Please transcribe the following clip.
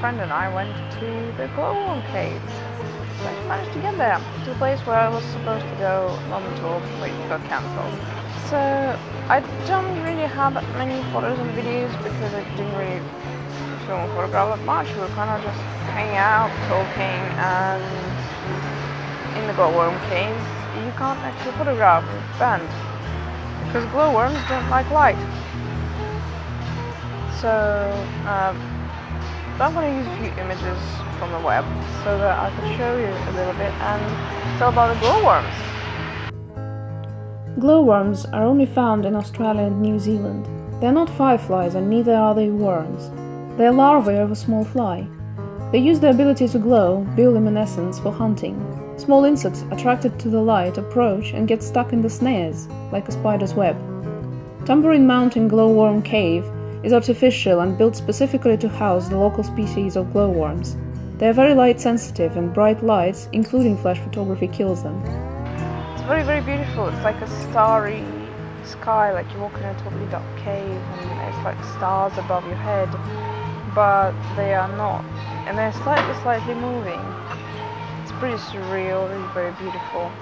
friend and I went to the glowworm cave. So I managed to get there, to the place where I was supposed to go a moment ago, but it got cancelled. So I don't really have that many photos and videos because I didn't really film or photograph that much. We were kind of just hanging out, talking, and in the glowworm cave, you can't actually photograph with band because glowworms don't like light. So I'm going to use a few images from the web so that I can show you a little bit and tell about the glowworms. Glowworms are only found in Australia and New Zealand. They are not fireflies and neither are they worms. They are larvae of a small fly. They use their ability to glow, bioluminescence, for hunting. Small insects attracted to the light approach and get stuck in the snares, like a spider's web. Tamborine Mountain Glowworm Cave is artificial and built specifically to house the local species of glowworms. They are very light sensitive and bright lights, including flash photography, kills them. It's very, very beautiful. It's like a starry sky, like you walk in a totally dark cave and it's like stars above your head, but they are not. And they're slightly moving. It's pretty surreal, it's very beautiful.